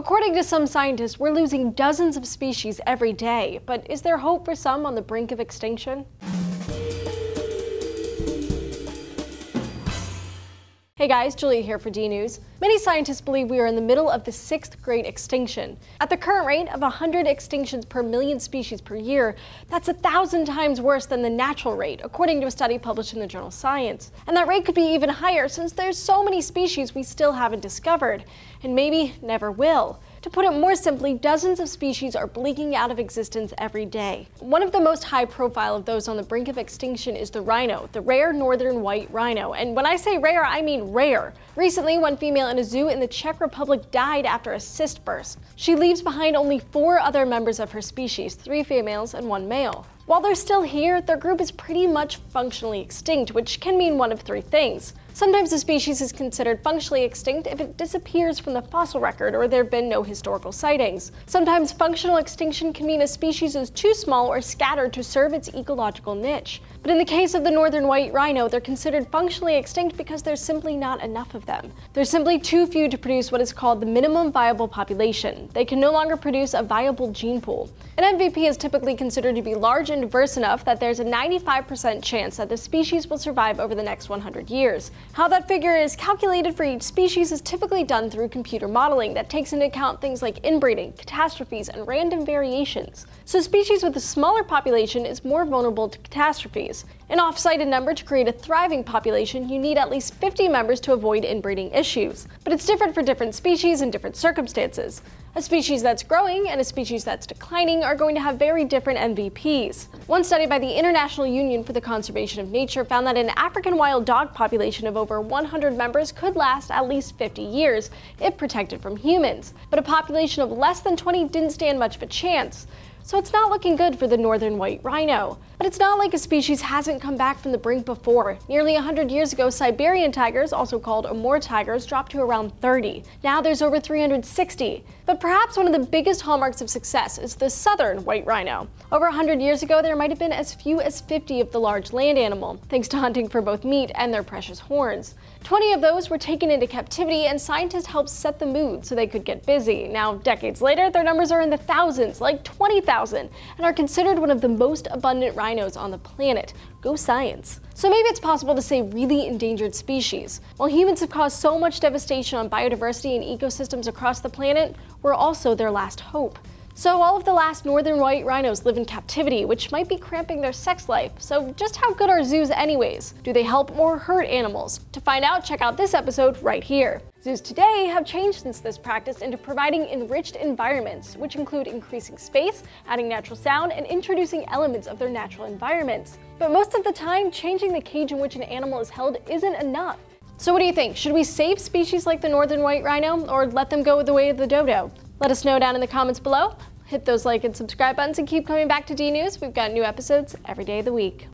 According to some scientists, we're losing dozens of species every day, but is there hope for some on the brink of extinction? Hey guys, Julia here for DNews. Many scientists believe we are in the middle of the sixth great extinction. At the current rate of 100 extinctions per million species per year, that's 1,000 times worse than the natural rate, according to a study published in the journal Science. And that rate could be even higher since there's so many species we still haven't discovered, and maybe never will. To put it more simply, dozens of species are blinking out of existence every day. One of the most high-profile of those on the brink of extinction is the rhino, the rare northern white rhino. And when I say rare, I mean rare. Recently, one female in a zoo in the Czech Republic died after a cyst burst. She leaves behind only 4 other members of her species, 3 females and 1 male. While they're still here, their group is pretty much functionally extinct, which can mean one of 3 things. Sometimes a species is considered functionally extinct if it disappears from the fossil record or there have been no historical sightings. Sometimes functional extinction can mean a species is too small or scattered to serve its ecological niche. But in the case of the northern white rhino, they're considered functionally extinct because there's simply not enough of them. There's simply too few to produce what is called the minimum viable population. They can no longer produce a viable gene pool. An MVP is typically considered to be large and diverse enough that there's a 95% chance that the species will survive over the next 100 years. How that figure is calculated for each species is typically done through computer modeling that takes into account things like inbreeding, catastrophes, and random variations. So species with a smaller population is more vulnerable to catastrophes. An off-cited number to create a thriving population, you need at least 50 members to avoid inbreeding issues. But it's different for different species in different circumstances. A species that's growing and a species that's declining are going to have very different MVPs. One study by the International Union for the Conservation of Nature found that an African wild dog population of over 100 members could last at least 50 years if protected from humans, but a population of less than 20 didn't stand much of a chance. So it's not looking good for the northern white rhino. But it's not like a species hasn't come back from the brink before. Nearly 100 years ago, Siberian tigers, also called Amur tigers, dropped to around 30. Now there's over 360. But perhaps one of the biggest hallmarks of success is the southern white rhino. Over 100 years ago, there might have been as few as 50 of the large land animal, thanks to hunting for both meat and their precious horns. 20 of those were taken into captivity, and scientists helped set the mood so they could get busy. Now, decades later, their numbers are in the thousands, like 20,000, and are considered one of the most abundant rhinos on the planet. Go Science. So maybe it's possible to say really endangered species. While humans have caused so much devastation on biodiversity and ecosystems across the planet, we're also their last hope. So all of the last northern white rhinos live in captivity, which might be cramping their sex life. So just how good are zoos anyways? Do they help or hurt animals? To find out, check out this episode right here. Zoos today have changed since this practice into providing enriched environments, which include increasing space, adding natural sound, and introducing elements of their natural environments. But most of the time, changing the cage in which an animal is held isn't enough. So what do you think? Should we save species like the northern white rhino, or let them go the way of the dodo? Let us know down in the comments below. Hit those like and subscribe buttons and keep coming back to DNews. We've got new episodes every day of the week.